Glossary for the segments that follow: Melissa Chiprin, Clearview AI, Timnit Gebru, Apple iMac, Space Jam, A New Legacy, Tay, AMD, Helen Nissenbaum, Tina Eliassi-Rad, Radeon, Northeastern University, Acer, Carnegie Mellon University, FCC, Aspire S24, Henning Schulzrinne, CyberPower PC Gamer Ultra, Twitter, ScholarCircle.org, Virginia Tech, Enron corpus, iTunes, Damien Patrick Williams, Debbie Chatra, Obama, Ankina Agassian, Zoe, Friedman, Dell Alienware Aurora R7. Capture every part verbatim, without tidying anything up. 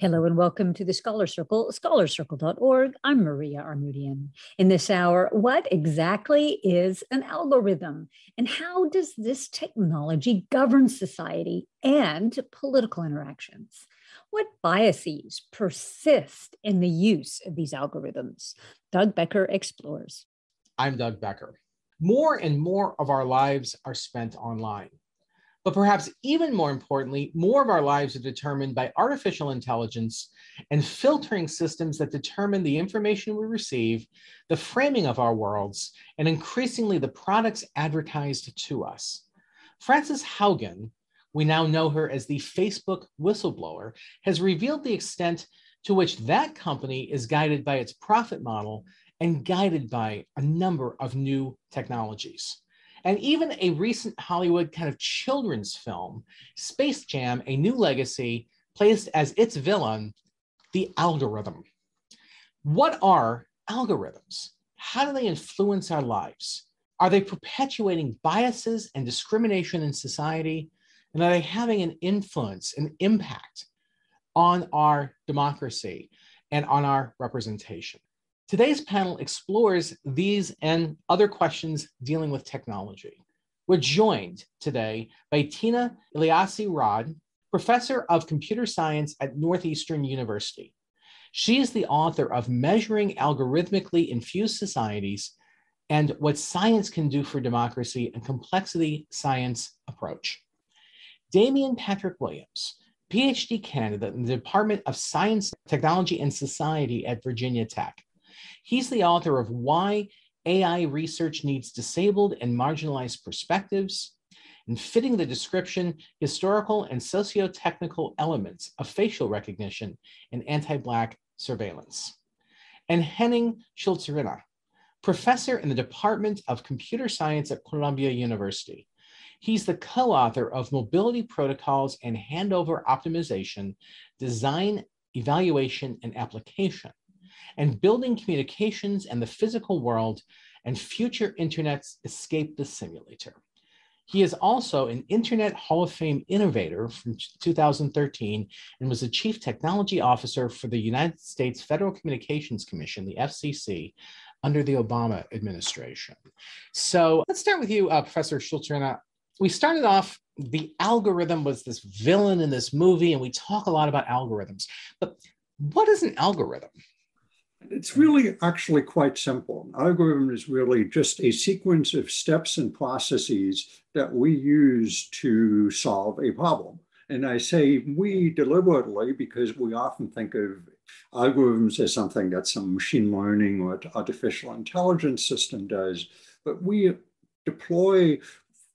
Hello and welcome to the Scholar Circle, scholar circle dot org. I'm Maria Armudian. In this hour, what exactly is an algorithm and how does this technology govern society and political interactions? What biases persist in the use of these algorithms? Doug Becker explores. I'm Doug Becker. More and more of our lives are spent online. But perhaps even more importantly, more of our lives are determined by artificial intelligence and filtering systems that determine the information we receive, the framing of our worlds, and increasingly the products advertised to us. Frances Haugen, we now know her as the Facebook whistleblower, has revealed the extent to which that company is guided by its profit model and guided by a number of new technologies. And even a recent Hollywood kind of children's film, Space Jam, A New Legacy, placed as its villain, the algorithm. What are algorithms? How do they influence our lives? Are they perpetuating biases and discrimination in society? And are they having an influence, an impact on our democracy and on our representation? Today's panel explores these and other questions dealing with technology. We're joined today by Tina Eliassi-Rad, professor of computer science at Northeastern University. She is the author of Measuring Algorithmically Infused Societies and What Science Can Do for Democracy, and Complexity Science Approach. Damien Patrick Williams, PhD candidate in the Department of Science, Technology, and Society at Virginia Tech. He's the author of Why A I Research Needs Disabled and Marginalized Perspectives, and Fitting the Description, Historical and Socio-Technical Elements of Facial Recognition and Anti-Black Surveillance. And Henning Schulzrinne, professor in the Department of Computer Science at Columbia University. He's the co-author of Mobility Protocols and Handover Optimization, Design, Evaluation, and Application, and Building Communications and the Physical World and Future Internet's Escape the Simulator. He is also an Internet Hall of Fame innovator from two thousand thirteen and was the Chief Technology Officer for the United States Federal Communications Commission, the F C C, under the Obama administration. So let's start with you, uh, Professor Schulzrinne. We started off, the algorithm was this villain in this movie, and we talk a lot about algorithms, but what is an algorithm? It's really actually quite simple. An algorithm is really just a sequence of steps and processes that we use to solve a problem. And I say we deliberately because we often think of algorithms as something that some machine learning or artificial intelligence system does, but we deploy,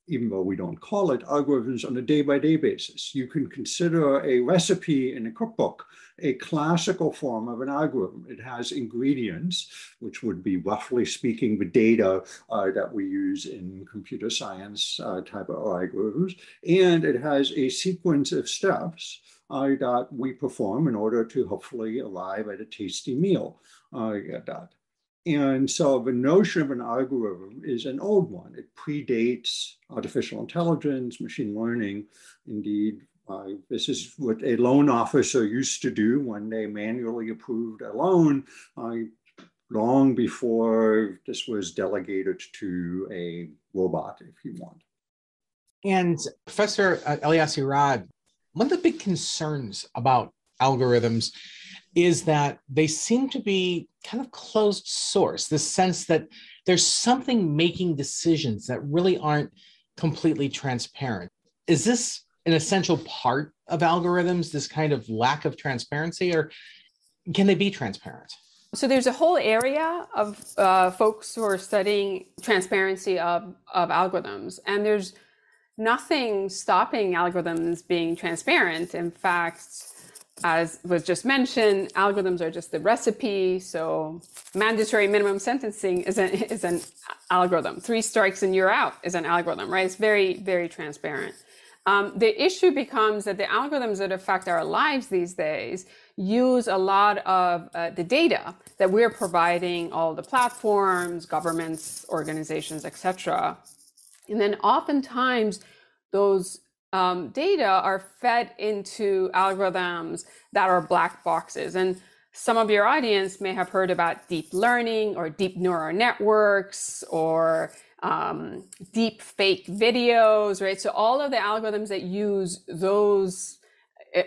even though we don't call it, algorithms on a day-by-day basis. You can consider a recipe in a cookbook a classical form of an algorithm. It has ingredients, which would be roughly speaking the data uh, that we use in computer science uh, type of algorithms, and it has a sequence of steps uh, that we perform in order to hopefully arrive at a tasty meal. Uh, that. And so the notion of an algorithm is an old one. It predates artificial intelligence, machine learning. Indeed, uh, this is what a loan officer used to do when they manually approved a loan, uh, long before this was delegated to a robot, if you want. And Professor Eliassi-Rad, one of the big concerns about algorithms is that they seem to be kind of closed source, the sense that there's something making decisions that really aren't completely transparent. Is this an essential part of algorithms, this kind of lack of transparency, or can they be transparent? So there's a whole area of uh, folks who are studying transparency of, of algorithms, and there's nothing stopping algorithms being transparent. In fact, as was just mentioned, algorithms are just the recipe. So mandatory minimum sentencing is an, is an algorithm. Three strikes and you're out is an algorithm, right? It's very, very transparent. Um, the issue becomes that the algorithms that affect our lives these days use a lot of uh, the data that we're providing all the platforms, governments, organizations, et cetera. And then oftentimes those um, data are fed into algorithms that are black boxes. And some of your audience may have heard about deep learning or deep neural networks or um, deep fake videos, right? So all of the algorithms that use those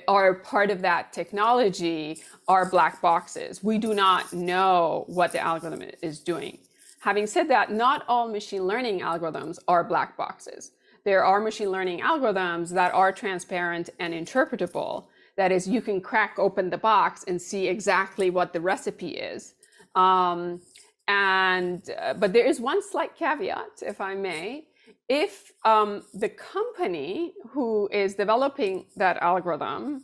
are part of that technology are black boxes. We do not know what the algorithm is doing. Having said that, not all machine learning algorithms are black boxes. There are machine learning algorithms that are transparent and interpretable. That is, you can crack open the box and see exactly what the recipe is. Um, and, uh, but there is one slight caveat, if I may. If um, the company who is developing that algorithm,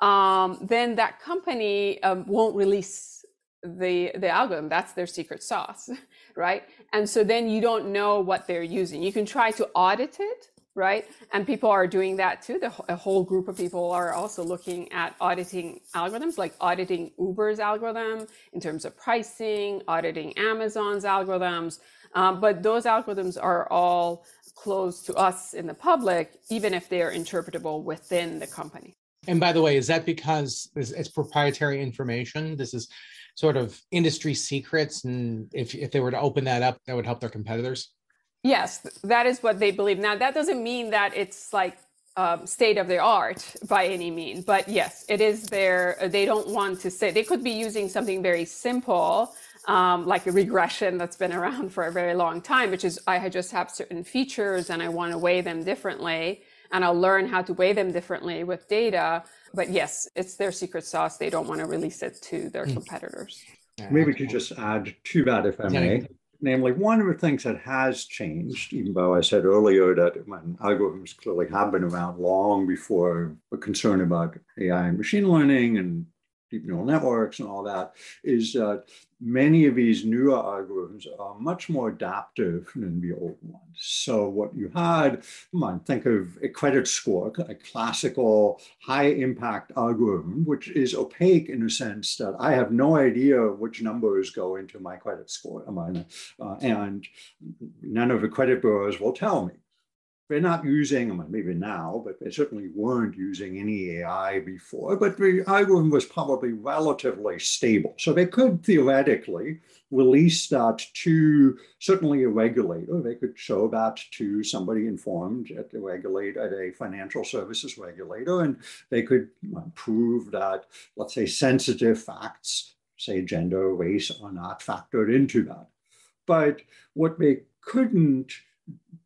um, then that company um, won't release the, the algorithm. That's their secret sauce, right? And so then you don't know what they're using. You can try to audit it, right? And people are doing that too. The, a whole group of people are also looking at auditing algorithms, like auditing Uber's algorithm in terms of pricing, auditing Amazon's algorithms. Um, but those algorithms are all closed to us in the public, even if they are interpretable within the company. And by the way, is that because it's proprietary information? This is sort of industry secrets, and if, if they were to open that up, that would help their competitors? Yes, that is what they believe. Now, that doesn't mean that it's like um, state of the art by any means, but yes, it is their, they don't want to say, they could be using something very simple, Um, like a regression that's been around for a very long time, which is I just have certain features and I want to weigh them differently, and I'll learn how to weigh them differently with data. But yes, it's their secret sauce. They don't want to release it to their competitors. Maybe to just add to that, if I may, namely, one of the things that has changed, even though I said earlier that when algorithms clearly have been around long before a concern about A I and machine learning and deep neural networks and all that, is that many of these newer algorithms are much more adaptive than the old ones. So what you had, come on, think of a credit score, a classical high impact algorithm, which is opaque in the sense that I have no idea which numbers go into my credit score, uh, and none of the credit bureaus will tell me. They're not using, I mean, maybe now, but they certainly weren't using any A I before, but the algorithm was probably relatively stable. So they could theoretically release that to certainly a regulator. They could show that to somebody informed at the regulator, at a financial services regulator, and they could prove that, let's say, sensitive facts, say gender, race, are not factored into that. But what they couldn't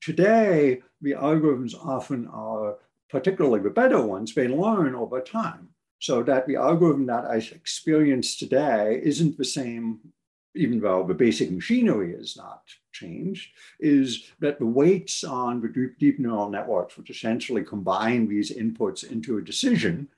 today, the algorithms often are, particularly the better ones, they learn over time. So that the algorithm that I experience today isn't the same, even though the basic machinery is not changed, is that the weights on the deep, deep neural networks, which essentially combine these inputs into a decision,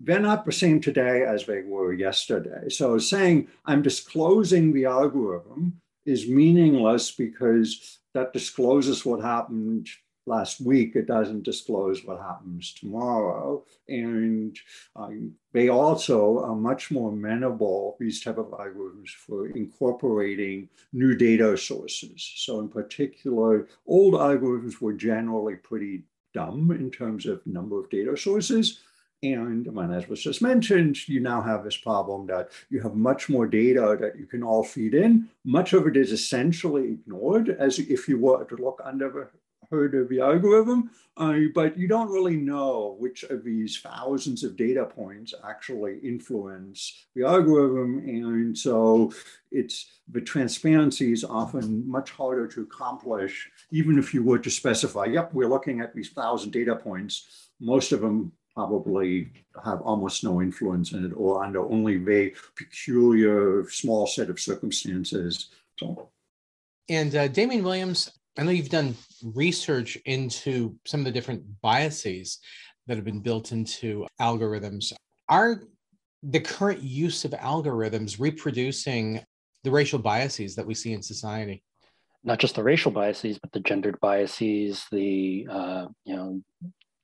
they're not the same today as they were yesterday. So saying I'm disclosing the algorithm is meaningless because that discloses what happened last week. It doesn't disclose what happens tomorrow. And um, they also are much more amenable, these type of algorithms, for incorporating new data sources. So in particular, old algorithms were generally pretty dumb in terms of number of data sources. And as was just mentioned, you now have this problem that you have much more data that you can all feed in. Much of it is essentially ignored, as if you were to look under the hood of the algorithm, uh, but you don't really know which of these thousands of data points actually influence the algorithm. And so it's the transparency is often much harder to accomplish, even if you were to specify, yep, we're looking at these thousand data points, most of them probably have almost no influence in it, or under only very peculiar small set of circumstances. So. And uh, Damien Williams, I know you've done research into some of the different biases that have been built into algorithms. Are the current use of algorithms reproducing the racial biases that we see in society? Not just the racial biases, but the gendered biases, the, uh, you know,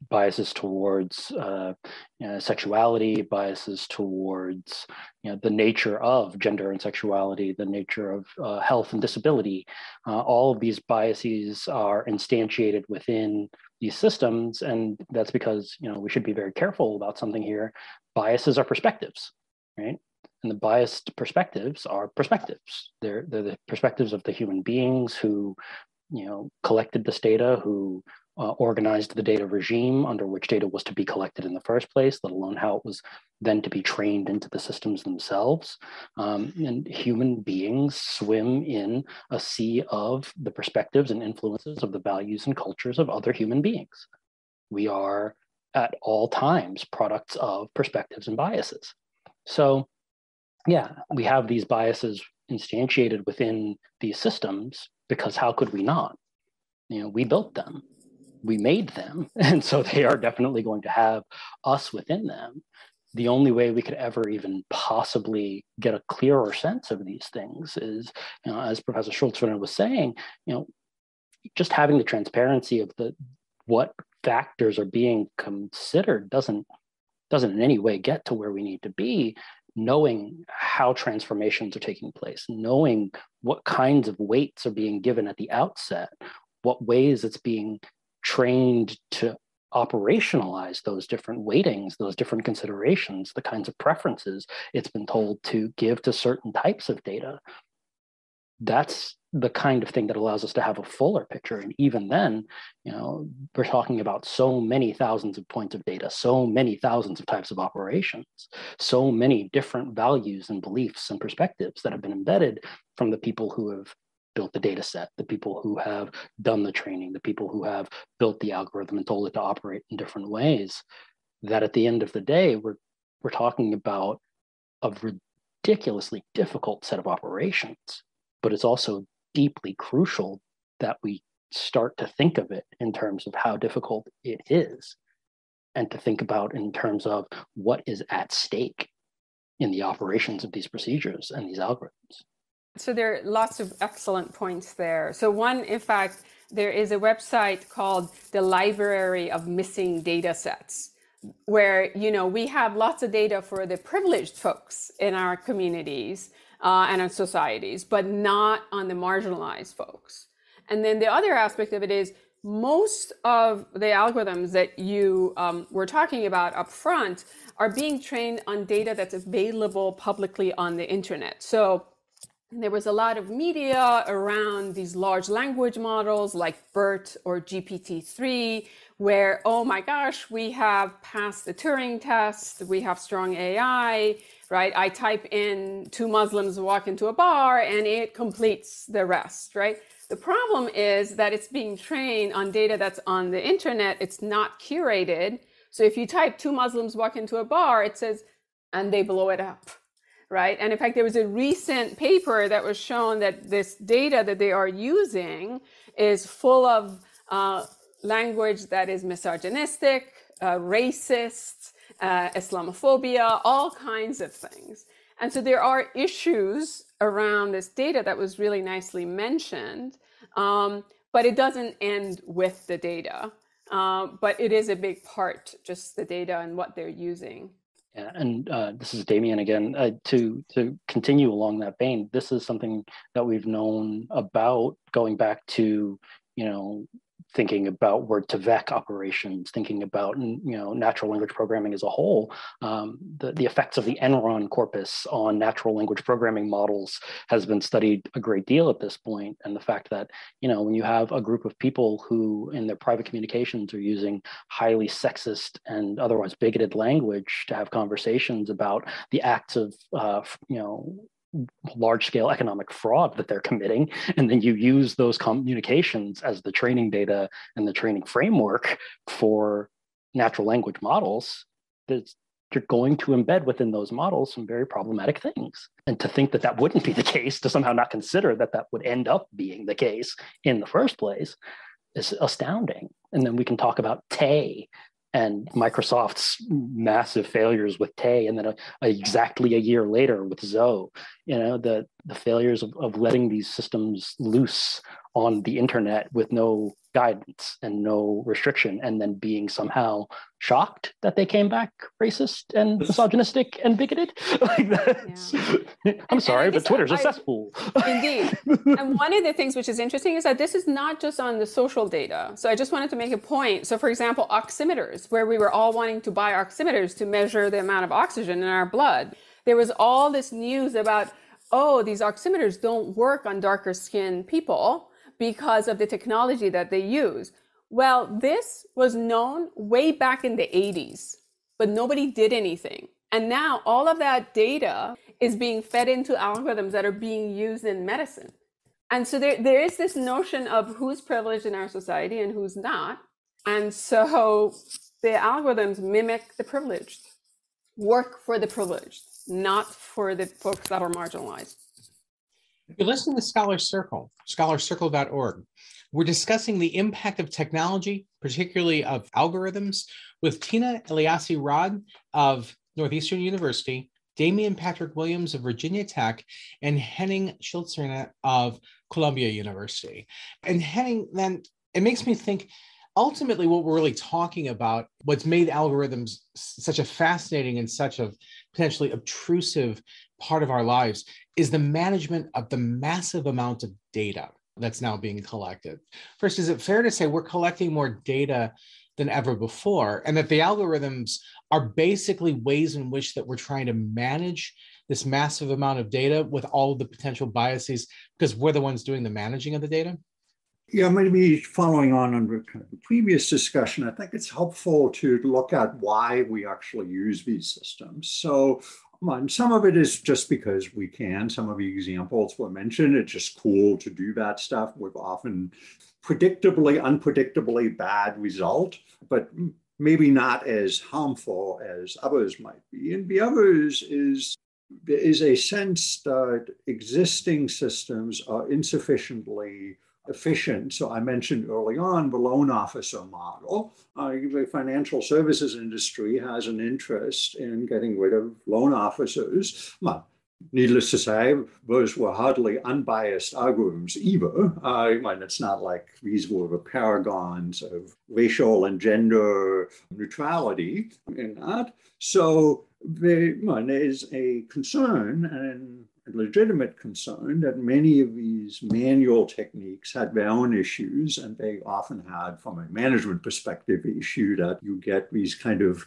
biases towards uh, you know, sexuality, biases towards you know, the nature of gender and sexuality, the nature of uh, health and disability. Uh, all of these biases are instantiated within these systems, and that's because you know we should be very careful about something here. Biases are perspectives, right? And the biased perspectives are perspectives. They're, they're the perspectives of the human beings who you know, collected this data, who uh, organized the data regime under which data was to be collected in the first place, let alone how it was then to be trained into the systems themselves. Um, and human beings swim in a sea of the perspectives and influences of the values and cultures of other human beings. We are at all times products of perspectives and biases. So yeah, we have these biases instantiated within these systems, because how could we not? You know, we built them, we made them, and so they are definitely going to have us within them. The only way we could ever even possibly get a clearer sense of these things is, you know, as Professor Schulzrinne was saying, you know, just having the transparency of the what factors are being considered doesn't doesn't in any way get to where we need to be. Knowing how transformations are taking place, knowing what kinds of weights are being given at the outset, what ways it's being trained to operationalize those different weightings, those different considerations, the kinds of preferences it's been told to give to certain types of data. That's the kind of thing that allows us to have a fuller picture. And even then, you know, we're talking about so many thousands of points of data, so many thousands of types of operations, so many different values and beliefs and perspectives that have been embedded from the people who have built the data set, the people who have done the training, the people who have built the algorithm and told it to operate in different ways, that at the end of the day, we're, we're talking about a ridiculously difficult set of operations, but it's also deeply crucial that we start to think of it in terms of how difficult it is, and to think about in terms of what is at stake in the operations of these procedures and these algorithms. So there are lots of excellent points there. So one, in fact, there is a website called the Library of Missing Data Sets, where, you know, we have lots of data for the privileged folks in our communities Uh, and on societies, but not on the marginalized folks. And then the other aspect of it is most of the algorithms that you um, were talking about up front are being trained on data that's available publicly on the internet. So there was a lot of media around these large language models like BERT or G P T three, where, oh my gosh, we have passed the Turing test, we have strong A I, right? I type in two Muslims walk into a bar and it completes the rest, right? The problem is that it's being trained on data that's on the internet, it's not curated. So if you type two Muslims walk into a bar, it says, and they blow it up, right? And in fact, there was a recent paper that was shown that this data that they are using is full of uh, language that is misogynistic, uh, racist, uh, Islamophobia, all kinds of things. And so there are issues around this data that was really nicely mentioned, um, but it doesn't end with the data, uh, but it is a big part, just the data and what they're using. Yeah, and uh, this is Damien again. Uh, to to continue along that vein, this is something that we've known about going back to, you know, thinking about word-to-vec operations, thinking about, you know, natural language programming as a whole, um, the, the effects of the Enron corpus on natural language programming models has been studied a great deal at this point. And the fact that, you know, when you have a group of people who in their private communications are using highly sexist and otherwise bigoted language to have conversations about the acts of, uh, you know, large-scale economic fraud that they're committing, and then you use those communications as the training data and the training framework for natural language models, that's, you're going to embed within those models some very problematic things. And to think that that wouldn't be the case, to somehow not consider that that would end up being the case in the first place, is astounding. And then we can talk about Tay and Microsoft's massive failures with Tay, and then a, a, exactly a year later with Zoe. You know, the the failures of, of letting these systems loose on the internet with no guidance and no restriction, and then being somehow shocked that they came back racist and misogynistic and bigoted. Like yeah. I'm and, sorry, and but Twitter's I, a cesspool. Indeed. And one of the things which is interesting is that this is not just on the social data. So I just wanted to make a point. So for example, oximeters, where we were all wanting to buy oximeters to measure the amount of oxygen in our blood. There was all this news about, oh, these oximeters don't work on darker skinned people because of the technology that they use. Well, this was known way back in the eighties, but nobody did anything. And now all of that data is being fed into algorithms that are being used in medicine. And so there, there is this notion of who's privileged in our society and who's not. And so the algorithms mimic the privileged, work for the privileged, not for the folks that are marginalized. You're listening to Scholar Circle, scholar circle dot org. We're discussing the impact of technology, particularly of algorithms, with Tina Eliassi-Rad of Northeastern University, Damien Patrick Williams of Virginia Tech, and Henning Schulzrinne of Columbia University. And Henning, then it makes me think, ultimately, what we're really talking about, what's made algorithms such a fascinating and such a potentially obtrusive part of our lives, is the management of the massive amount of data that's now being collected. First, is it fair to say we're collecting more data than ever before, and that the algorithms are basically ways in which that we're trying to manage this massive amount of data with all of the potential biases, because we're the ones doing the managing of the data? Yeah, maybe following on on the previous discussion, I think it's helpful to look at why we actually use these systems. So um, some of it is just because we can. Some of the examples were mentioned. It's just cool to do that stuff with often predictably, unpredictably bad result, but maybe not as harmful as others might be. And the others is there is a sense that existing systems are insufficiently efficient. So I mentioned early on the loan officer model. Uh, the financial services industry has an interest in getting rid of loan officers. Well, needless to say, those were hardly unbiased algorithms either. Uh, and it's not like these were the paragons of racial and gender neutrality in that. So there is a concern, and legitimate concern, that many of these manual techniques had their own issues, and they often had, from a management perspective, the issue that you get these kind of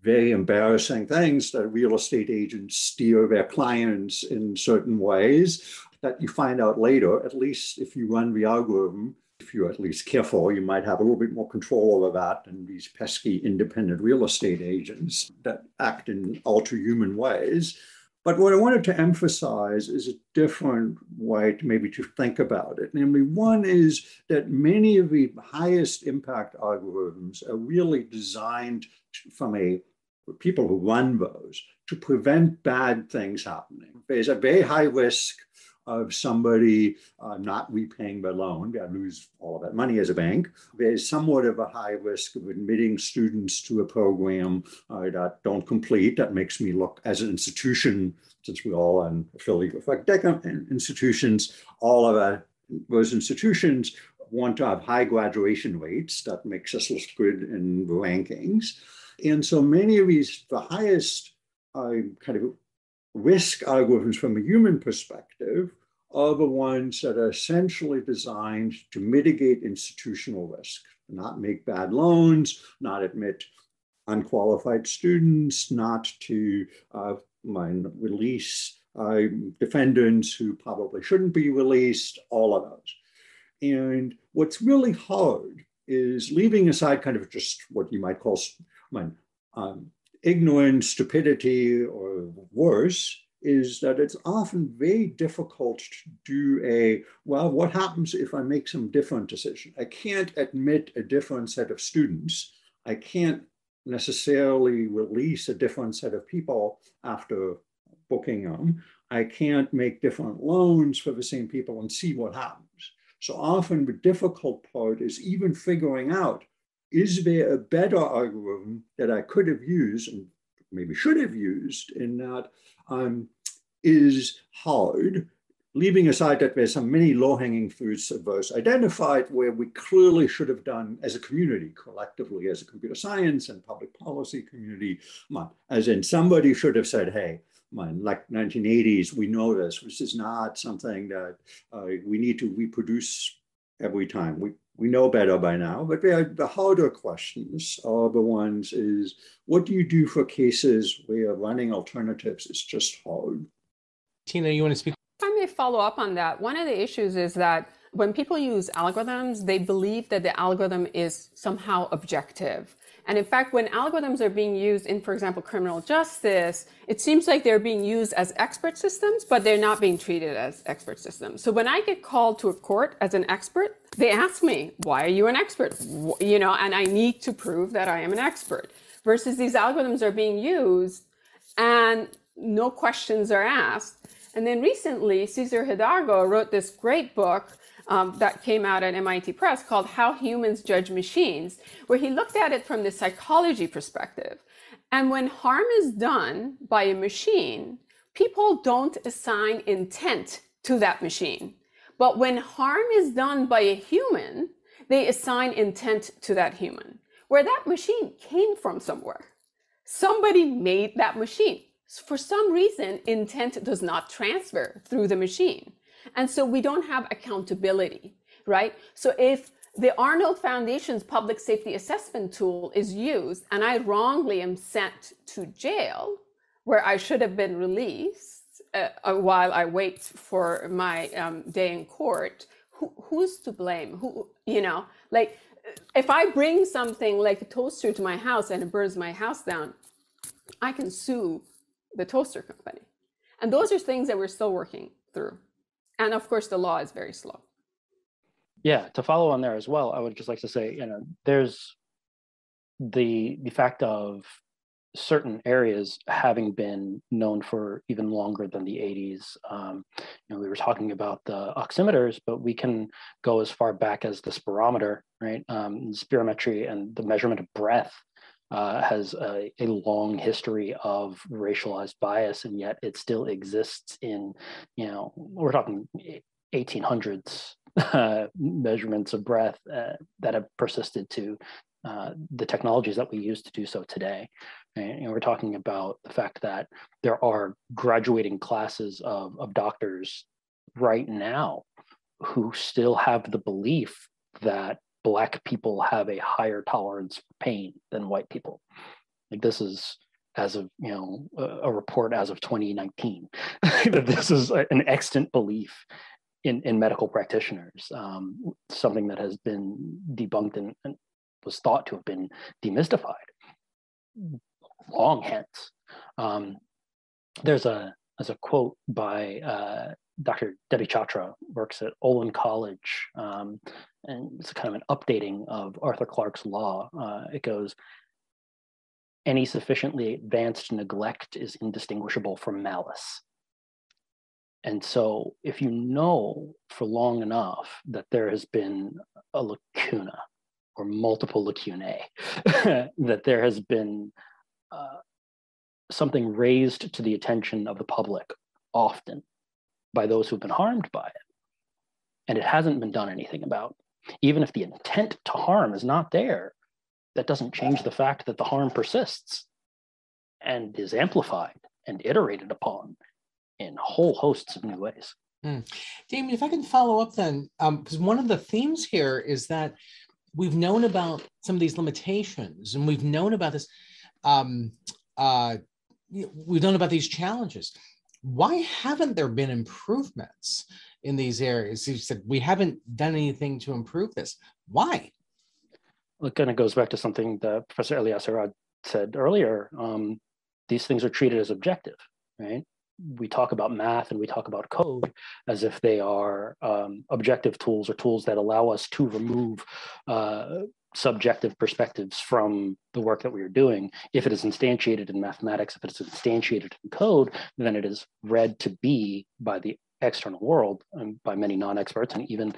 very embarrassing things that real estate agents steer their clients in certain ways that you find out later, at least if you run the algorithm, if you're at least careful, you might have a little bit more control over that than these pesky independent real estate agents that act in ultra-human ways. But what I wanted to emphasize is a different way to maybe to think about it. Namely, one is that many of the highest impact algorithms are really designed to, from a people who run those, to prevent bad things happening. There's a very high risk of somebody uh, not repaying their loan. I lose all of that money as a bank. There's somewhat of a high risk of admitting students to a program uh, that don't complete. That makes me look, as an institution, since we're all an affiliate of institutions, all of our, those institutions want to have high graduation rates. That makes us look good in the rankings. And so many of these, the highest uh, kind of risk algorithms from a human perspective are the ones that are essentially designed to mitigate institutional risk, not make bad loans, not admit unqualified students, not to uh, release uh, defendants who probably shouldn't be released, all of those. And what's really hard is, leaving aside kind of just what you might call um, ignorance, stupidity, or worse, is that it's often very difficult to do a, well, what happens if I make some different decision? I can't admit a different set of students. I can't necessarily release a different set of people after booking them. I can't make different loans for the same people and see what happens. So often the difficult part is even figuring out, is there a better algorithm that I could have used and maybe should have used, in that um, is hard. leaving aside that there's some many low-hanging fruits of those identified where we clearly should have done as a community, collectively as a computer science and public policy community, as in somebody should have said, hey, in like nineteen eighties, we know this, this is not something that uh, we need to reproduce every time. We, we know better by now, but the harder questions are the ones is, what do you do for cases where running alternatives is just hard? Tina, you want to speak? If I may follow up on that, one of the issues is that when people use algorithms, they believe that the algorithm is somehow objective. And in fact, when algorithms are being used in, for example, criminal justice, it seems like they're being used as expert systems, but they're not being treated as expert systems. So when I get called to a court as an expert, they ask me, why are you an expert? You know, and I need to prove that I am an expert. Versus these algorithms are being used and no questions are asked. And then recently, Cesar Hidalgo wrote this great book um, that came out at M I T Press called How Humans Judge Machines, where he looked at it from the psychology perspective. And when harm is done by a machine, people don't assign intent to that machine. But when harm is done by a human, they assign intent to that human, where that machine came from somewhere. Somebody made that machine. For some reason, intent does not transfer through the machine. And so we don't have accountability, right? So if the Arnold Foundation's public safety assessment tool is used and I wrongly am sent to jail where I should have been released uh, while I wait for my um, day in court, who, who's to blame? Who, you know, like if I bring something like a toaster to my house and it burns my house down, I can sue the toaster company. And those are things that we're still working through. And of course, the law is very slow. Yeah, to follow on there as well, I would just like to say, you know, there's the, the fact of certain areas having been known for even longer than the eighties. Um, you know, we were talking about the oximeters, but we can go as far back as the spirometer, right? Um, spirometry and the measurement of breath Uh, has a, a long history of racialized bias, and yet it still exists in, you know, we're talking eighteen hundreds uh, measurements of breath uh, that have persisted to uh, the technologies that we use to do so today. And, and we're talking about the fact that there are graduating classes of, of doctors right now who still have the belief that Black people have a higher tolerance for pain than white people. Like this is, as of, you know, a, a report as of twenty nineteen, that this is a, an extant belief in, in medical practitioners, um, something that has been debunked and, and was thought to have been demystified long hence. Um, there's a, there's a quote by uh, Doctor Debbie Chatra, works at Olin College, um, and it's kind of an updating of Arthur Clarke's law. Uh, it goes, any sufficiently advanced neglect is indistinguishable from malice. And so if you know for long enough that there has been a lacuna or multiple lacunae, that there has been uh, something raised to the attention of the public often, by those who've been harmed by it, and it hasn't been done anything about. Even if the intent to harm is not there, that doesn't change the fact that the harm persists and is amplified and iterated upon in whole hosts of new ways. Mm. Damien, if I can follow up then, because um, one of the themes here is that we've known about some of these limitations and we've known about this, um, uh, we've known about these challenges. Why haven't there been improvements in these areas? You said we haven't done anything to improve this. Why? Well, it kind of goes back to something that Professor Eliassi-Rad said earlier. Um, these things are treated as objective, right? We talk about math and we talk about code as if they are um, objective tools or tools that allow us to remove uh, subjective perspectives from the work that we are doing. If it is instantiated in mathematics, if it's instantiated in code, then it is read to be by the external world and by many non-experts and even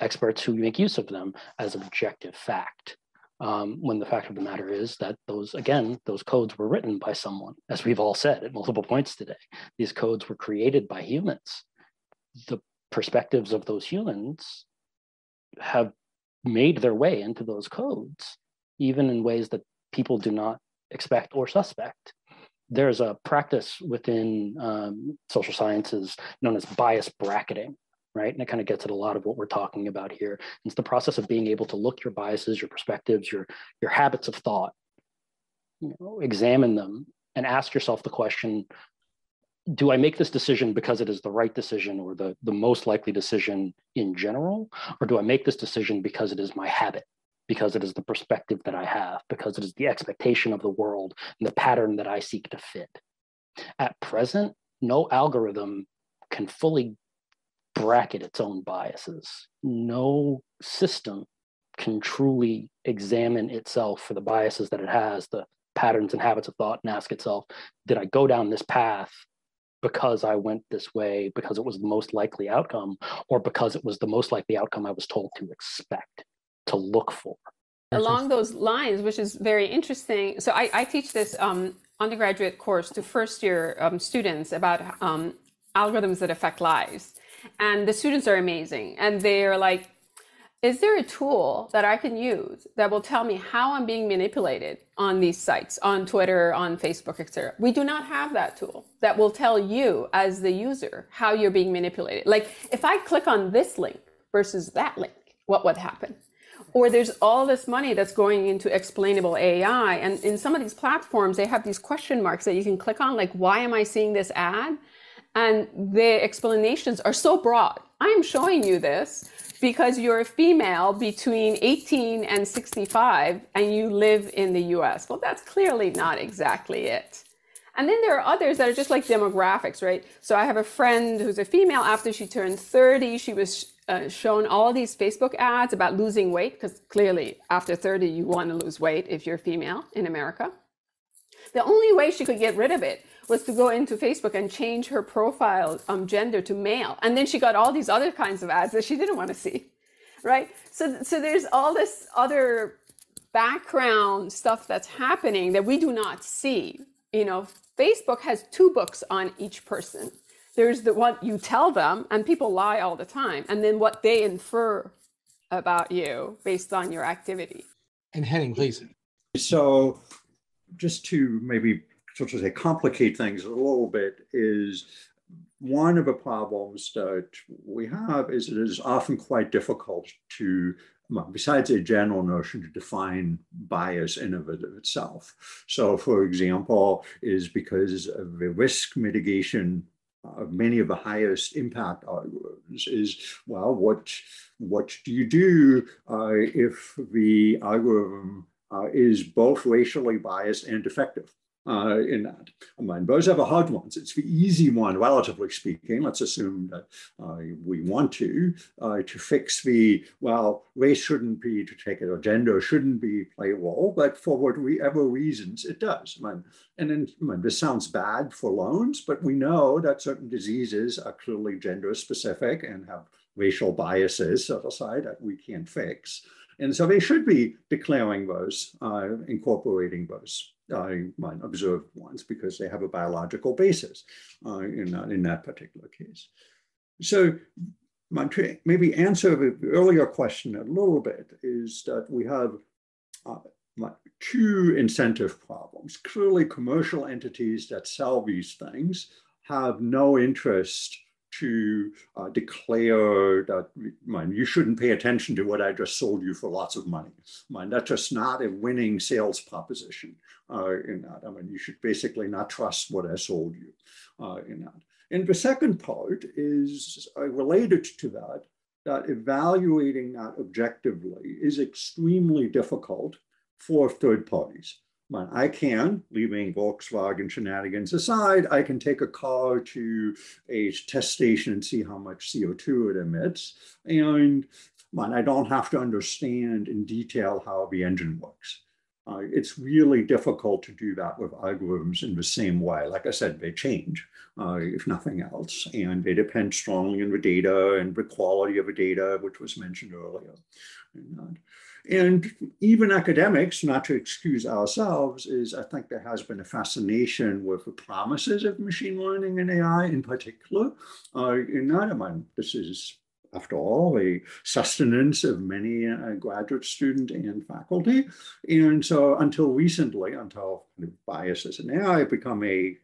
experts who make use of them as objective fact. Um, when the fact of the matter is that those, again, those codes were written by someone, as we've all said at multiple points today. These codes were created by humans. the perspectives of those humans have made their way into those codes, even in ways that people do not expect or suspect. There's a practice within um, social sciences known as bias bracketing, right? And it kind of gets at a lot of what we're talking about here. It's the process of being able to look your biases, your perspectives, your, your habits of thought, you know, examine them and ask yourself the question, do I make this decision because it is the right decision or the, the most likely decision in general? Or do I make this decision because it is my habit, because it is the perspective that I have, because it is the expectation of the world and the pattern that I seek to fit? At present, no algorithm can fully bracket its own biases. No system can truly examine itself for the biases that it has, the patterns and habits of thought, and ask itself, did I go down this path because I went this way, because it was the most likely outcome, or because it was the most likely outcome I was told to expect, to look for? Along those lines, which is very interesting. So I, I teach this um, undergraduate course to first year um, students about um, algorithms that affect lives. And the students are amazing. And they're like, is there a tool that I can use that will tell me how I'm being manipulated on these sites, on Twitter, on Facebook, et cetera? We do not have that tool that will tell you as the user how you're being manipulated. Like if I click on this link versus that link, what would happen? Or there's all this money that's going into explainable A I. And in some of these platforms, they have these question marks that you can click on, like, why am I seeing this ad? And the explanations are so broad. I am showing you this because you're a female between eighteen and sixty-five and you live in the U S. Well, that's clearly not exactly it. And then there are others that are just like demographics, right? So I have a friend who's a female. After she turned thirty, she was uh, shown all these Facebook ads about losing weight, because clearly after thirty, you want to lose weight if you're female in America. The only way she could get rid of it was to go into Facebook and change her profile um, gender to male. And then she got all these other kinds of ads that she didn't want to see, right? So, so there's all this other background stuff that's happening that we do not see. You know, Facebook has two books on each person. There's the what you tell them, and people lie all the time, and then what they infer about you based on your activity. And Henning, please. So just to maybe so to say, complicate things a little bit, is one of the problems that we have is it is often quite difficult to, well, besides a general notion, to define bias in and of itself. So for example, is because of the risk mitigation of many of the highest impact algorithms is, well, what, what do you do uh, if the algorithm uh, is both racially biased and defective? Uh, in that. I mean, those are the hard ones. It's the easy one, relatively speaking. Let's assume that uh, we want to, uh, to fix the, well, race shouldn't be, to take it, or gender shouldn't be play a role, but for whatever reasons it does. I mean, and then, I mean, this sounds bad for loans, but we know that certain diseases are clearly gender specific and have racial biases, set aside, that we can't fix. And so they should be declaring those, uh, incorporating those I might observe ones, because they have a biological basis uh, in, that, in that particular case. So maybe answer the earlier question a little bit is that we have uh, two incentive problems. Clearly commercial entities that sell these things have no interest to uh, declare that, mind, you shouldn't pay attention to what I just sold you for lots of money. Mind, that's just not a winning sales proposition. Uh, in that, I mean, you should basically not trust what I sold you. Uh, in that, and the second part is uh, related to that. That evaluating that objectively is extremely difficult for third parties. I can, leaving Volkswagen shenanigans aside, I can take a car to a test station and see how much C O two it emits. And I don't have to understand in detail how the engine works. Uh, it's really difficult to do that with algorithms in the same way. Like I said, they change, uh, if nothing else, and they depend strongly on the data and the quality of the data, which was mentioned earlier. And, And even academics, not to excuse ourselves, is I think there has been a fascination with the promises of machine learning and A I in particular. Uh, in that amount, this is, after all, a sustenance of many uh, graduate student and faculty. And so until recently, until biases in A I become a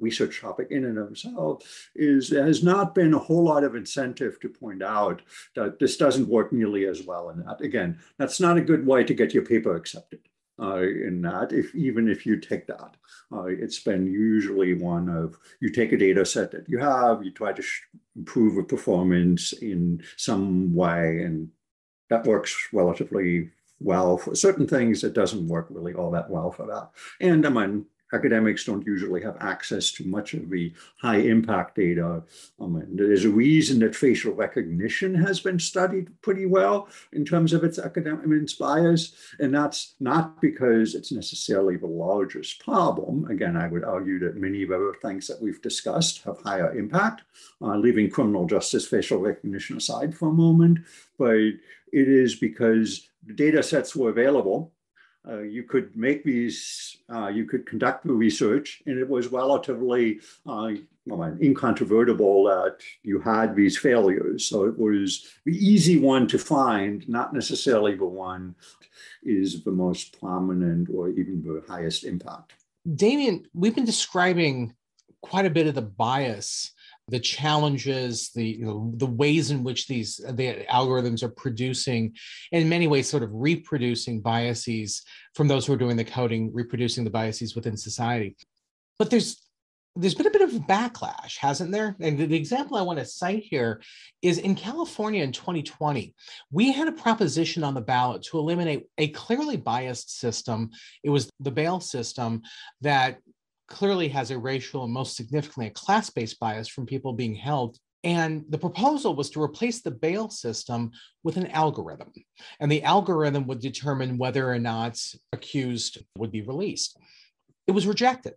research topic in and of itself, is there has not been a whole lot of incentive to point out that this doesn't work nearly as well. And that, again, that's not a good way to get your paper accepted uh, in that, if, even if you take that. Uh, it's been usually one of, you take a data set that you have, you try to improve a performance in some way, and that works relatively well for certain things. It doesn't work really all that well for that. And I mean, academics don't usually have access to much of the high impact data. Um, there's a reason that facial recognition has been studied pretty well in terms of its academic its bias. And that's not because it's necessarily the largest problem. Again, I would argue that many of the things that we've discussed have higher impact, uh, leaving criminal justice facial recognition aside for a moment. But it is because the data sets were available. Uh, you could make these, uh, you could conduct the research, and it was relatively uh, well, incontrovertible that you had these failures. So it was the easy one to find, not necessarily the one is the most prominent or even the highest impact. Damien, we've been describing quite a bit of the bias, the challenges, the, you know, the ways in which these the algorithms are producing, in many ways, sort of reproducing biases from those who are doing the coding, reproducing the biases within society. But there's there's been a bit of backlash, hasn't there? And the, the example I want to cite here is in California in twenty twenty, we had a proposition on the ballot to eliminate a clearly biased system. It was the bail system that clearly has a racial and most significantly a class-based bias from people being held. And the proposal was to replace the bail system with an algorithm. And the algorithm would determine whether or not accused would be released. It was rejected,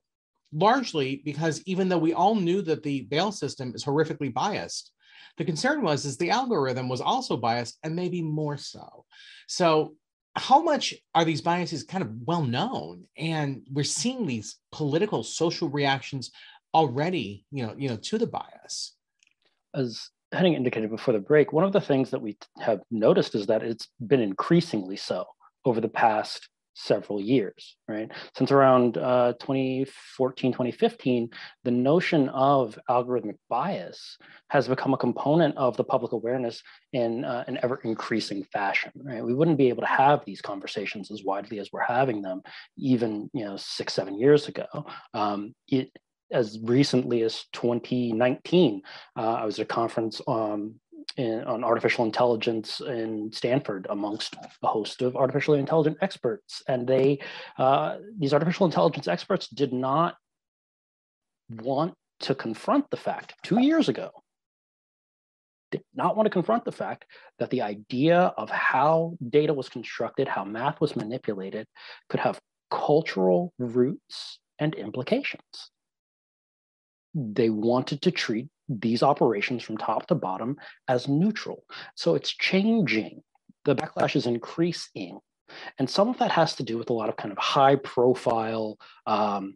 largely because even though we all knew that the bail system is horrifically biased, the concern was is the algorithm was also biased and maybe more so. So how much are these biases kind of well known? And we're seeing these political, social reactions already, you know, you know, to the bias. As Henning indicated before the break, one of the things that we have noticed is that it's been increasingly so over the past several years, right? Since around uh, twenty fourteen, twenty fifteen, the notion of algorithmic bias has become a component of the public awareness in uh, an ever increasing fashion, right? We wouldn't be able to have these conversations as widely as we're having them even, you know, six, seven years ago. Um, it, as recently as twenty nineteen, uh, I was at a conference um, In, on artificial intelligence in Stanford amongst a host of artificial intelligence experts. And they, uh, these artificial intelligence experts did not want to confront the fact two years ago, did not want to confront the fact that the idea of how data was constructed, how math was manipulated could have cultural roots and implications. They wanted to treat these operations from top to bottom as neutral. So it's changing. The backlash is increasing. And some of that has to do with a lot of kind of high profile, um,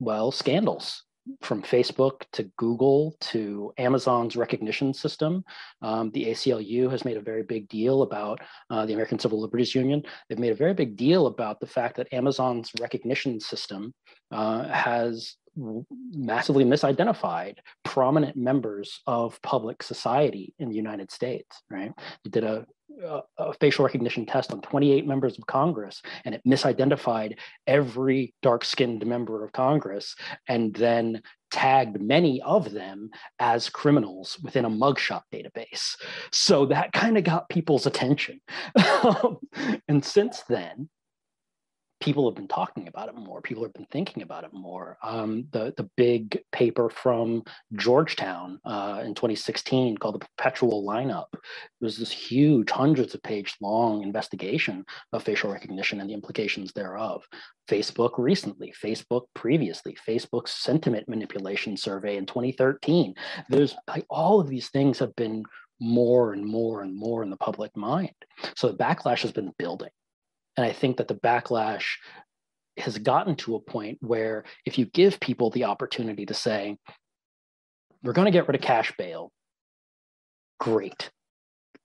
well, scandals, from Facebook to Google to Amazon's recognition system. Um, the A C L U has made a very big deal about uh, the American Civil Liberties Union. They've made a very big deal about the fact that Amazon's recognition system uh, has massively misidentified prominent members of public society in the United States, right? They did a, a, a facial recognition test on twenty-eight members of Congress, and it misidentified every dark-skinned member of Congress and then tagged many of them as criminals within a mugshot database. So that kind of got people's attention. And since then, people have been talking about it more. People have been thinking about it more. Um, the, the big paper from Georgetown uh, in twenty sixteen called The Perpetual Lineup. It was this huge, hundreds of page long investigation of facial recognition and the implications thereof. Facebook recently, Facebook previously, Facebook's sentiment manipulation survey in twenty thirteen. There's like all of these things have been more and more and more in the public mind. So the backlash has been building. And I think that the backlash has gotten to a point where if you give people the opportunity to say, we're going to get rid of cash bail, great.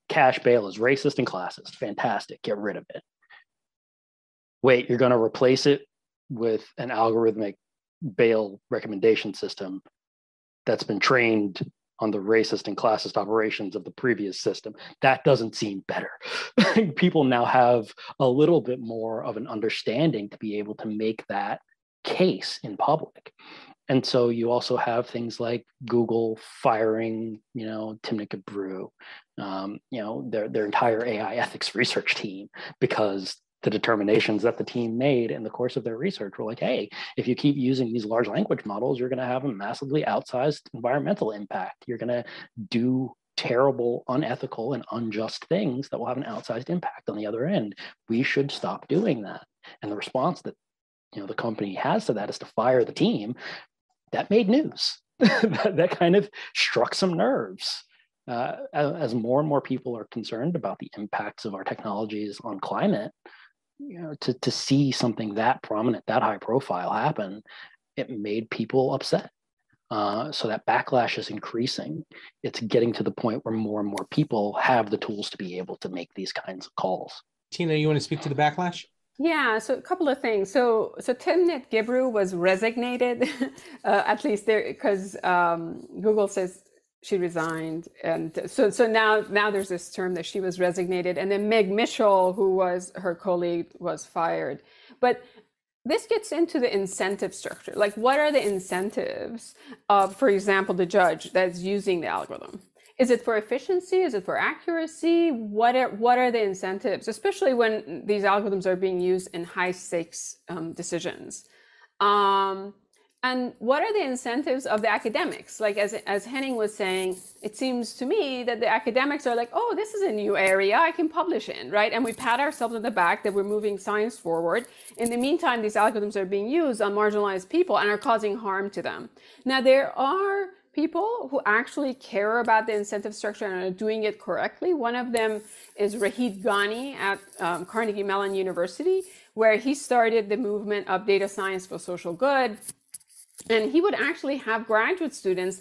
Cash bail is racist and classist, fantastic, get rid of it. Wait, you're going to replace it with an algorithmic bail recommendation system that's been trained on the racist and classist operations of the previous system. That doesn't seem better. People now have a little bit more of an understanding to be able to make that case in public. And so you also have things like Google firing, you know, Timnit Gebru, um, you know, their, their entire A I ethics research team, because the determinations that the team made in the course of their research were like, hey, if you keep using these large language models, you're going to have a massively outsized environmental impact. You're going to do terrible, unethical, and unjust things that will have an outsized impact on the other end. We should stop doing that. And the response that, you know, the company has to that is to fire the team. That made news. that, that kind of struck some nerves. Uh, as more and more people are concerned about the impacts of our technologies on climate, you know, to, to see something that prominent, that high profile happen, it made people upset. Uh, so that backlash is increasing. It's getting to the point where more and more people have the tools to be able to make these kinds of calls. Tina, you want to speak to the backlash? Yeah, so a couple of things. So, so Timnit Gebru was resignated, uh, at least there, because um, Google says she resigned, and so so now now there's this term that she was resignated, and then Meg Mitchell, who was her colleague, was fired. But this gets into the incentive structure. Like, what are the incentives of, for example, the judge that's using the algorithm? Is it for efficiency? Is it for accuracy? What are what are the incentives, especially when these algorithms are being used in high stakes um, decisions? Um, And what are the incentives of the academics? Like, as, as Henning was saying, it seems to me that the academics are like, oh, this is a new area I can publish in, right? And we pat ourselves on the back that we're moving science forward. In the meantime, these algorithms are being used on marginalized people and are causing harm to them. Now, there are people who actually care about the incentive structure and are doing it correctly. One of them is Rashid Ghani at um, Carnegie Mellon University, where he started the movement of data science for social good. And he would actually have graduate students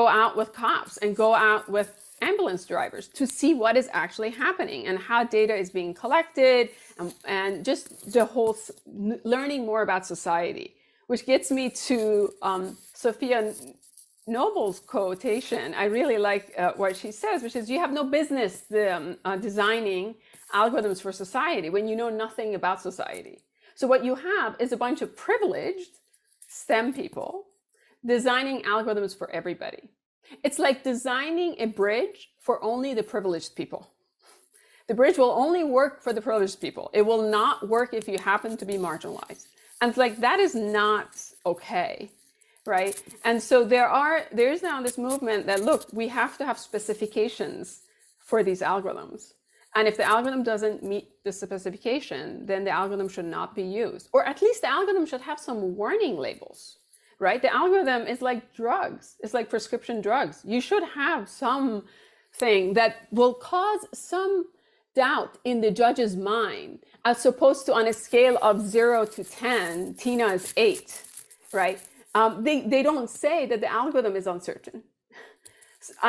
go out with cops and go out with ambulance drivers to see what is actually happening and how data is being collected, and, and just the whole learning more about society, which gets me to um, Sophia Noble's quotation. I really like uh, what she says, which is, you have no business the, um, uh, designing algorithms for society when you know nothing about society. So what you have is a bunch of privileged STEM people designing algorithms for everybody. It's like designing a bridge for only the privileged people. The bridge will only work for the privileged people. It will not work if you happen to be marginalized. And it's like, that is not okay, right? And so there are, there is now this movement that, look, we have to have specifications for these algorithms. And if the algorithm doesn't meet the specification, then the algorithm should not be used. Or at least the algorithm should have some warning labels, right? The algorithm is like drugs. It's like prescription drugs. You should have something that will cause some doubt in the judge's mind, as opposed to on a scale of zero to ten, Tina is eight, right? Um, they, they don't say that the algorithm is uncertain.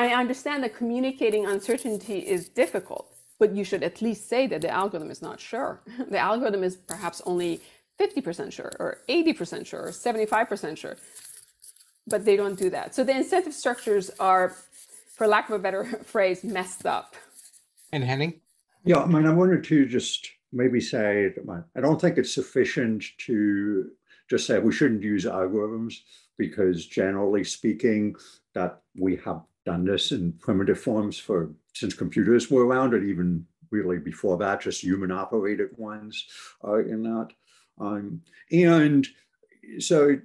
I understand that communicating uncertainty is difficult, but you should at least say that the algorithm is not sure. The algorithm is perhaps only fifty percent sure, or eighty percent sure, or seventy-five percent sure, but they don't do that. So the incentive structures are, for lack of a better phrase, messed up. And Henning? Yeah, I mean, I wanted to just maybe say, that I don't think it's sufficient to just say we shouldn't use algorithms, because generally speaking, that we have done this in primitive forms for since computers were around, and even really before that, just human-operated ones uh, in that. Um, and so,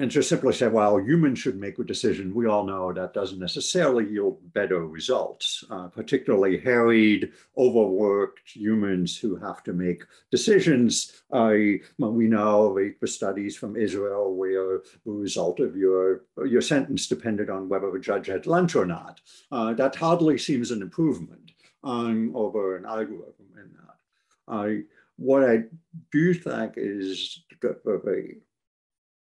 and to simply say, well, humans should make a decision, we all know that doesn't necessarily yield better results, uh, particularly harried, overworked humans who have to make decisions. Uh, we know the studies from Israel where the result of your, your sentence depended on whether a judge had lunch or not. Uh, that hardly seems an improvement um, over an algorithm in that. Uh, what I do think is the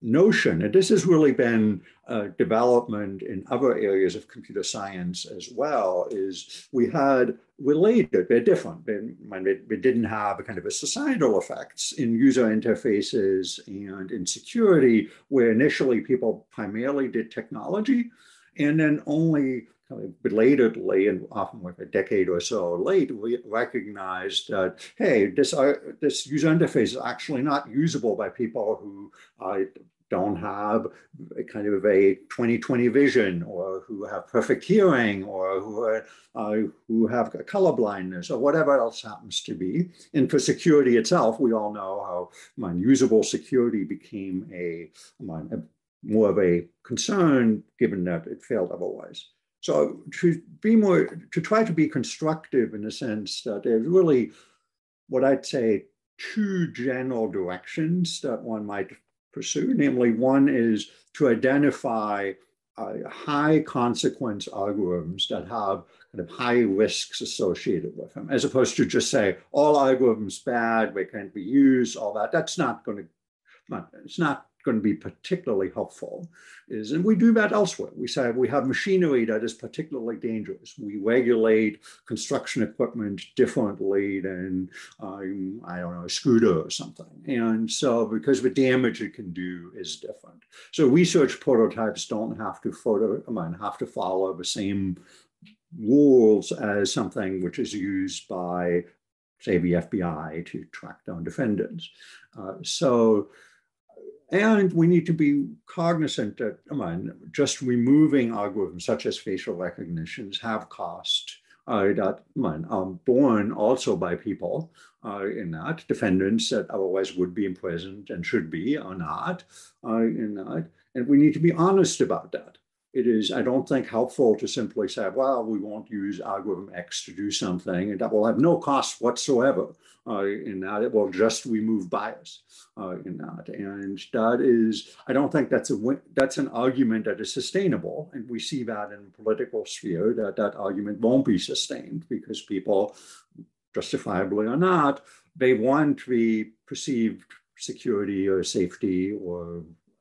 notion, and this has really been a development in other areas of computer science as well, is we had related, they're different, we didn't have a kind of a societal effects in user interfaces and in security, where initially people primarily did technology, and then only belatedly, and often like a decade or so late, we recognized that, hey, this, uh, this user interface is actually not usable by people who uh, don't have a kind of a twenty twenty vision, or who have perfect hearing, or who, are, uh, who have colorblindness, or whatever else happens to be. And for security itself, we all know how um, usable security became a, um, a more of a concern, given that it failed otherwise. So to be more, to try to be constructive in the sense that there's really what I'd say two general directions that one might pursue. Namely, one is to identify uh, high consequence algorithms that have kind of high risks associated with them, as opposed to just say, all algorithms bad, they can't be used, all that. That's not going to, it's not going to be particularly helpful, is, and we do that elsewhere. We say we have machinery that is particularly dangerous. We regulate construction equipment differently than, um, I don't know, a scooter or something. And so because the damage it can do is different. So research prototypes don't have to photo, I mean, have to follow the same rules as something which is used by, say, the F B I to track down defendants. Uh, so, And we need to be cognizant that, I mean, just removing algorithms such as facial recognitions have cost uh, that I mean, are borne also by people uh, in that, defendants that otherwise would be imprisoned and should be or not uh, in that. And we need to be honest about that. It is, I don't think, helpful to simply say, well, we won't use algorithm X to do something, and that will have no cost whatsoever uh, in that. It will just remove bias uh, in that. And that is, I don't think that's a that's an argument that is sustainable. And we see that in the political sphere, that that argument won't be sustained because people, justifiably or not, they want the perceived security or safety or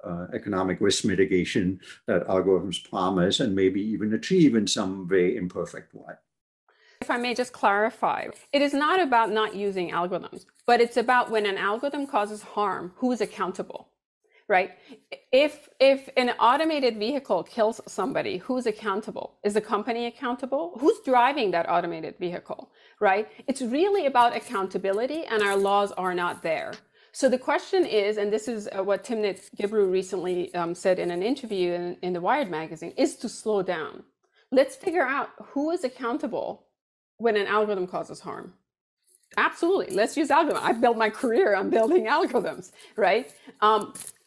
Uh, economic risk mitigation that algorithms promise and maybe even achieve in some very imperfect way. If I may just clarify, it is not about not using algorithms, but it's about when an algorithm causes harm, who is accountable, right? If, if an automated vehicle kills somebody, who's accountable? Is the company accountable? Who's driving that automated vehicle, right? It's really about accountability, and our laws are not there. So the question is, and this is what Timnit Gebru recently um, said in an interview in, in the Wired magazine, is to slow down. Let's figure out who is accountable when an algorithm causes harm. Absolutely, let's use algorithms. I built my career on building algorithms, right? Um,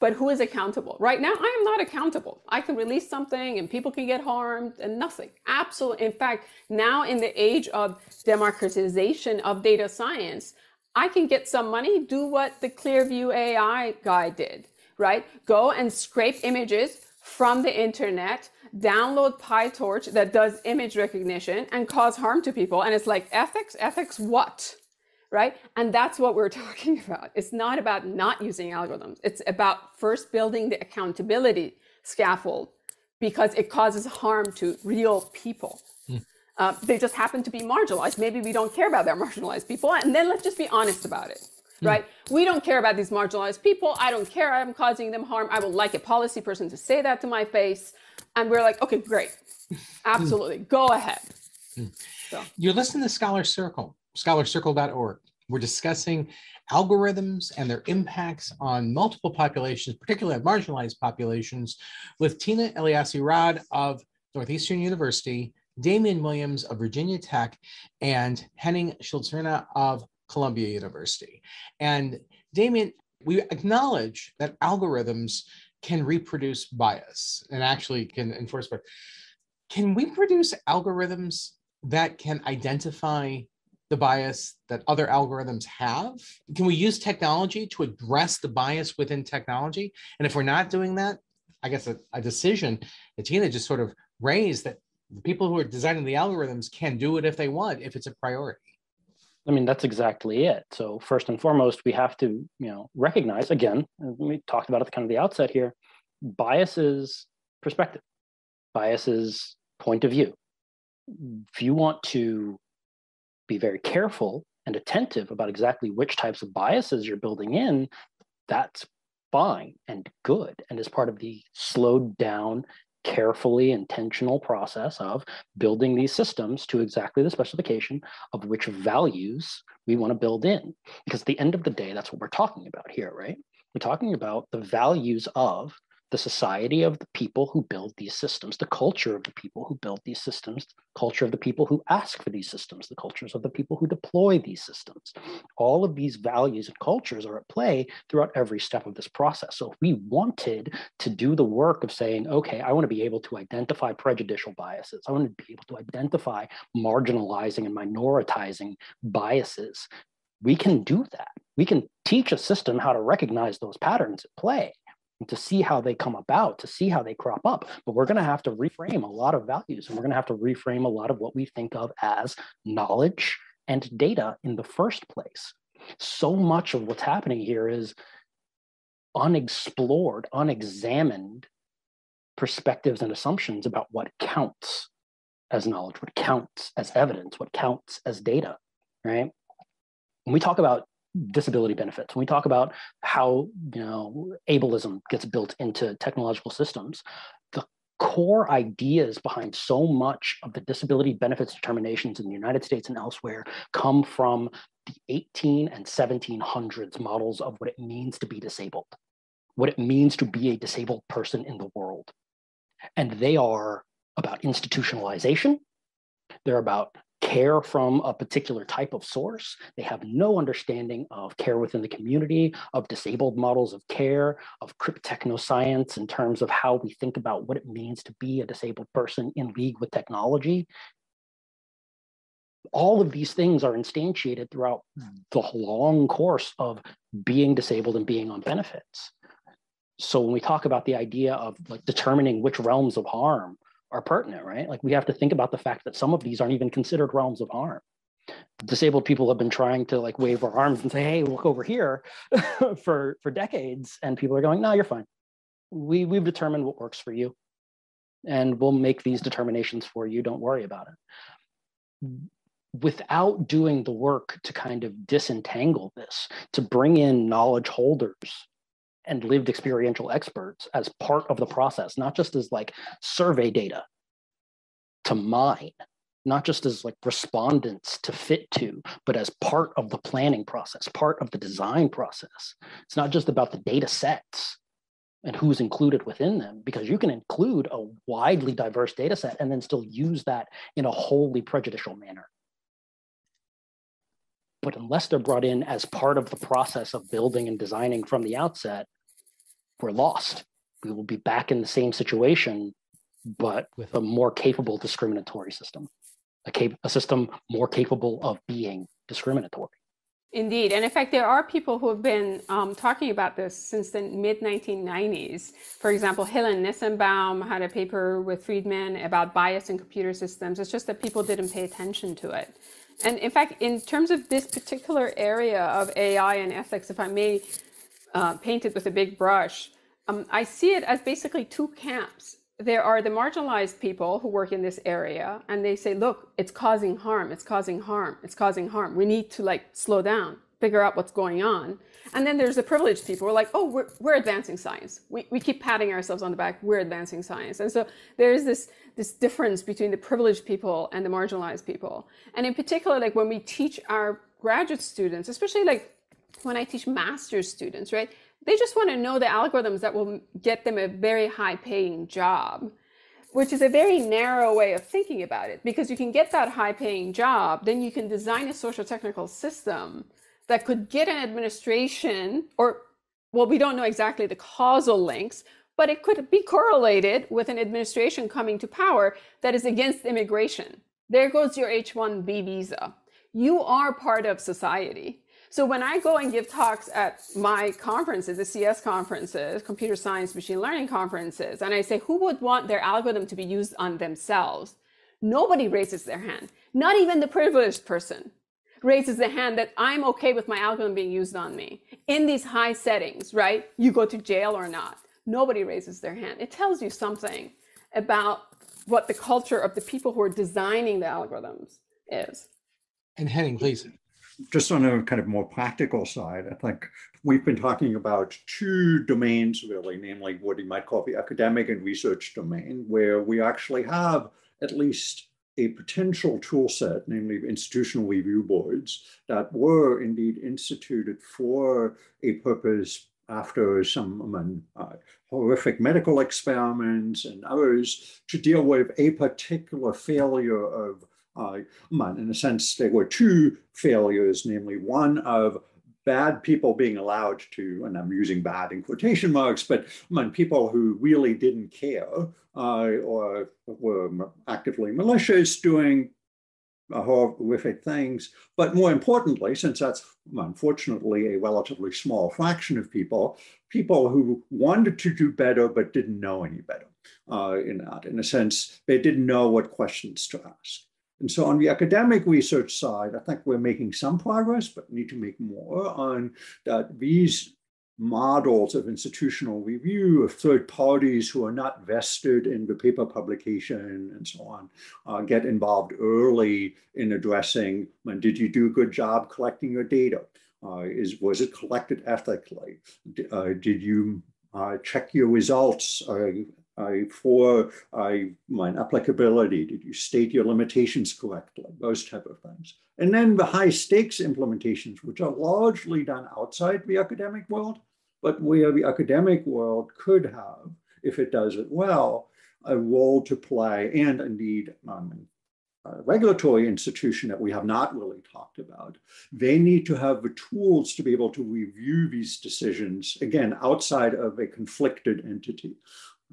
but who is accountable? Right now, I am not accountable. I can release something and people can get harmed and nothing. Absolutely. In fact, now in the age of democratization of data science, I can get some money, do what the Clearview A I guy did, right? Go and scrape images from the internet, download PyTorch that does image recognition and cause harm to people. And it's like ethics, ethics what, right? And that's what we're talking about. It's not about not using algorithms. It's about first building the accountability scaffold because it causes harm to real people. Mm. Uh, they just happen to be marginalized. Maybe we don't care about their marginalized people. And then let's just be honest about it, right? Mm. We don't care about these marginalized people. I don't care. I'm causing them harm. I would like a policy person to say that to my face. And we're like, okay, great. Absolutely. Mm. Go ahead. Mm. So. You're listening to Scholar Circle, scholar circle dot org. We're discussing algorithms and their impacts on multiple populations, particularly marginalized populations, with Tina Eliassi-Rad of Northeastern University, Damien Williams of Virginia Tech, and Henning Schulzrinne of Columbia University. And Damien, we acknowledge that algorithms can reproduce bias and actually can enforce bias. Can we produce algorithms that can identify the bias that other algorithms have? Can we use technology to address the bias within technology? And if we're not doing that, I guess a, a decision that Tina just sort of raised that the people who are designing the algorithms can do it if they want, if it's a priority. I mean, that's exactly it. So first and foremost, we have to, you know, recognize, again, we talked about it at kind of the outset here, bias is perspective, bias is point of view. If you want to be very careful and attentive about exactly which types of biases you're building in, that's fine and good, and is part of the slowed down, carefully intentional process of building these systems to exactly the specification of which values we want to build in. Because at the end of the day, that's what we're talking about here, right? We're talking about the values of the society of the people who build these systems, the culture of the people who build these systems, culture of the people who ask for these systems, the cultures of the people who deploy these systems. All of these values and cultures are at play throughout every step of this process. So if we wanted to do the work of saying, okay, I want to be able to identify prejudicial biases, I want to be able to identify marginalizing and minoritizing biases, we can do that. We can teach a system how to recognize those patterns at play, to see how they come about, to see how they crop up. But we're going to have to reframe a lot of values, and we're going to have to reframe a lot of what we think of as knowledge and data in the first place. So much of what's happening here is unexplored, unexamined perspectives and assumptions about what counts as knowledge, what counts as evidence, what counts as data, right? When we talk about disability benefits, when we talk about how, you know, ableism gets built into technological systems, the core ideas behind so much of the disability benefits determinations in the United States and elsewhere come from the eighteen and seventeen hundreds models of what it means to be disabled, what it means to be a disabled person in the world. And they are about institutionalization. They're about care from a particular type of source. They have no understanding of care within the community, of disabled models of care, of cryptechnoscience in terms of how we think about what it means to be a disabled person in league with technology. All of these things are instantiated throughout the long course of being disabled and being on benefits. So when we talk about the idea of like determining which realms of harm are pertinent, right? Like we have to think about the fact that some of these aren't even considered realms of harm. Disabled people have been trying to like wave our arms and say, hey, look over here for, for decades. And people are going, no, you're fine. We, we've determined what works for you, and we'll make these determinations for you. Don't worry about it. Without doing the work to kind of disentangle this, to bring in knowledge holders and lived experiential experts as part of the process, not just as like survey data to mine, not just as like respondents to fit to, but as part of the planning process, part of the design process. It's not just about the data sets and who's included within them, because you can include a widely diverse data set and then still use that in a wholly prejudicial manner. But unless they're brought in as part of the process of building and designing from the outset, we're lost. We will be back in the same situation, but with a more capable discriminatory system, a, cap a system more capable of being discriminatory. Indeed. And in fact, there are people who have been um, talking about this since the mid nineteen nineties. For example, Helen Nissenbaum had a paper with Friedman about bias in computer systems. It's just that people didn't pay attention to it. And in fact, in terms of this particular area of A I and ethics, if I may uh, paint it with a big brush, um, I see it as basically two camps. There are the marginalized people who work in this area, and they say, look, it's causing harm, it's causing harm, it's causing harm. We need to like slow down, figure out what's going on. And then there's the privileged people who are like, oh, we're, we're advancing science. We, we keep patting ourselves on the back, we're advancing science. And so there's this this difference between the privileged people and the marginalized people. And in particular, like when we teach our graduate students, especially like when I teach master's students, right? They just want to know the algorithms that will get them a very high paying job, which is a very narrow way of thinking about it, because you can get that high paying job, then you can design a social technical system that could get an administration, or, well, we don't know exactly the causal links, but it could be correlated with an administration coming to power that is against immigration. There goes your H one B visa. You are part of society. So when I go and give talks at my conferences, the C S conferences, computer science, machine learning conferences, and I say, who would want their algorithm to be used on themselves? Nobody raises their hand, not even the privileged person. raises the hand that I'm okay with my algorithm being used on me in these high settings, right? You go to jail or not. Nobody raises their hand. It tells you something about what the culture of the people who are designing the algorithms is. And Henning, please. Just on a kind of more practical side, I think we've been talking about two domains, really, namely what you might call the academic and research domain, where we actually have at least a potential tool set, namely institutional review boards, that were indeed instituted for a purpose after some um, uh, horrific medical experiments and others to deal with a particular failure of, uh, in a sense, there were two failures, namely one of bad people being allowed to, and I'm using bad in quotation marks, but um, people who really didn't care uh, or were actively malicious doing horrific things. But more importantly, since that's unfortunately a relatively small fraction of people, people who wanted to do better but didn't know any better uh, in that. In a sense, they didn't know what questions to ask. And so on the academic research side, I think we're making some progress, but need to make more on that these models of institutional review of third parties who are not vested in the paper publication and so on, uh, get involved early in addressing, when did you do a good job collecting your data? Uh, is, was it collected ethically? D uh, did you uh, check your results? Uh, Uh, for uh, mine applicability? Did you state your limitations correctly? Those type of things. And then the high stakes implementations, which are largely done outside the academic world, but where the academic world could have, if it does it well, a role to play, and indeed um, a regulatory institution that we have not really talked about. They need to have the tools to be able to review these decisions, again, outside of a conflicted entity.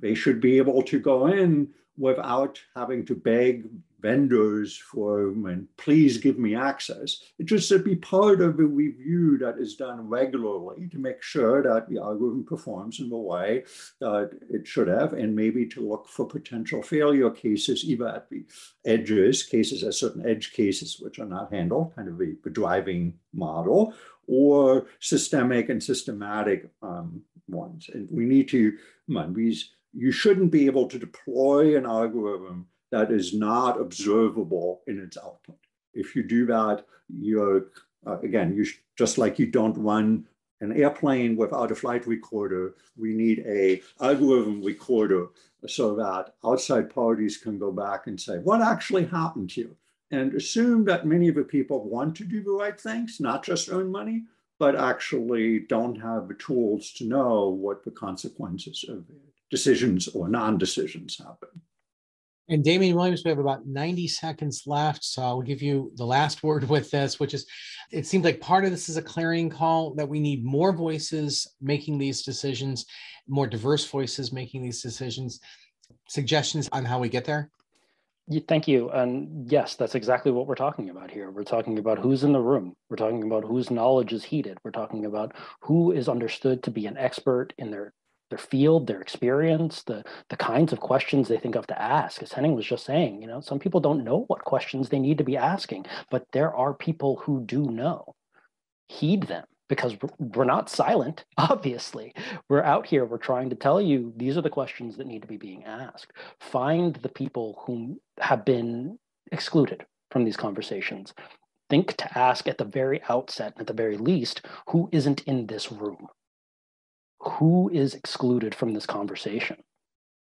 They should be able to go in without having to beg vendors for, and please give me access. It just should be part of a review that is done regularly to make sure that the algorithm performs in the way that it should have, and maybe to look for potential failure cases, either at the edges, cases at certain edge cases which are not handled, kind of the driving model, or systemic and systematic um, ones. And we need to, man, these, you shouldn't be able to deploy an algorithm that is not observable in its output. If you do that, you're, uh, again, you just like you don't run an airplane without a flight recorder, we need a algorithm recorder so that outside parties can go back and say, what actually happened here? And assume that many of the people want to do the right things, not just earn money, but actually don't have the tools to know what the consequences of decisions or non-decisions happen. And Damien Williams, we have about ninety seconds left, so I'll give you the last word with this, which is, it seems like part of this is a clarion call that we need more voices making these decisions, more diverse voices making these decisions. Suggestions on how we get there? Thank you. And yes, that's exactly what we're talking about here. We're talking about who's in the room. We're talking about whose knowledge is heeded. We're talking about who is understood to be an expert in their, their field, their experience, the, the kinds of questions they think of to ask. As Henning was just saying, you know, some people don't know what questions they need to be asking, but there are people who do know. Heed them. Because we're not silent, obviously. We're out here, we're trying to tell you, these are the questions that need to be being asked. Find the people who have been excluded from these conversations. Think to ask at the very outset, at the very least, who isn't in this room? Who is excluded from this conversation?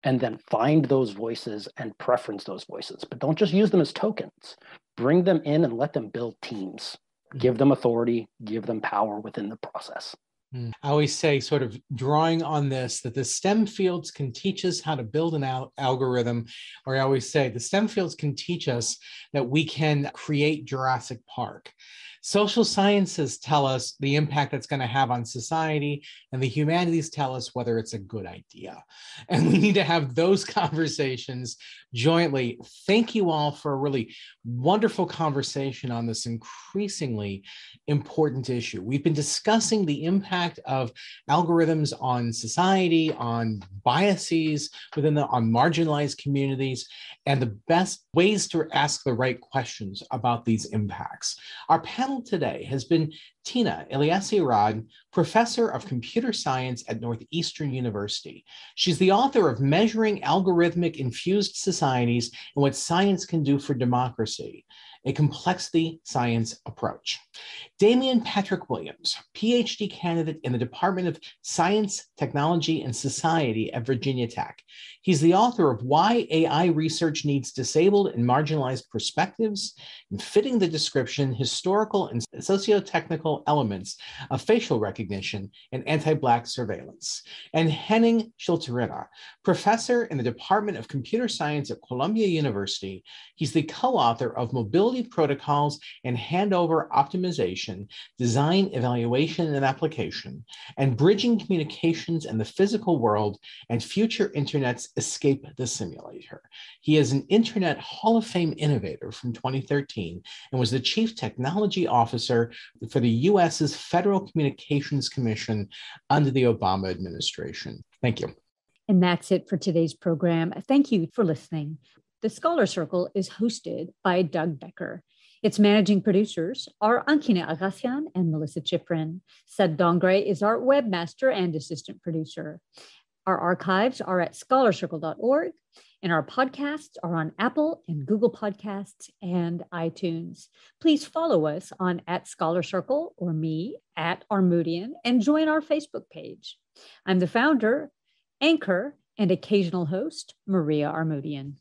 And then find those voices and preference those voices. But don't just use them as tokens. Bring them in and let them build teams. Give them authority, give them power within the process. I always say, sort of drawing on this, that the STEM fields can teach us how to build an al algorithm, or I always say the STEM fields can teach us that we can create Jurassic Park. Social sciences tell us the impact that's going to have on society, and the humanities tell us whether it's a good idea. And we need to have those conversations jointly. Thank you all for a really wonderful conversation on this increasingly important issue. We've been discussing the impact of algorithms on society, on biases within the, on marginalized communities, and the best ways to ask the right questions about these impacts. Our panel today has been Tina Eliassi-Rad, professor of computer science at Northeastern University. She's the author of Measuring Algorithmic Infused Societies and What Science Can Do for Democracy, a Complexity Science Approach. Damien Patrick Williams, PhD candidate in the Department of Science, Technology, and Society at Virginia Tech. He's the author of Why A I Research Needs Disabled and Marginalized Perspectives, and Fitting the Description, Historical and Socio-Technical Elements of Facial Recognition and Anti-Black Surveillance. And Henning Schulzrinne, professor in the Department of Computer Science at Columbia University. He's the co-author of Mobility Protocols and Handover Optimization, Design, Evaluation, and Application, and Bridging Communications and the Physical World and Future Internet's Escape the Simulator. He is an Internet Hall of Fame innovator from twenty thirteen and was the Chief Technology Officer for the U S's Federal Communications Commission under the Obama administration. Thank you. And that's it for today's program. Thank you for listening. The Scholar Circle is hosted by Doug Becker. Its managing producers are Ankina Agassian and Melissa Chiprin. Sad Dongre is our webmaster and assistant producer. Our archives are at scholar circle dot org, and our podcasts are on Apple and Google Podcasts and iTunes. Please follow us on at ScholarCircle or me at Armudian, and join our Facebook page. I'm the founder, anchor, and occasional host, Maria Armudian.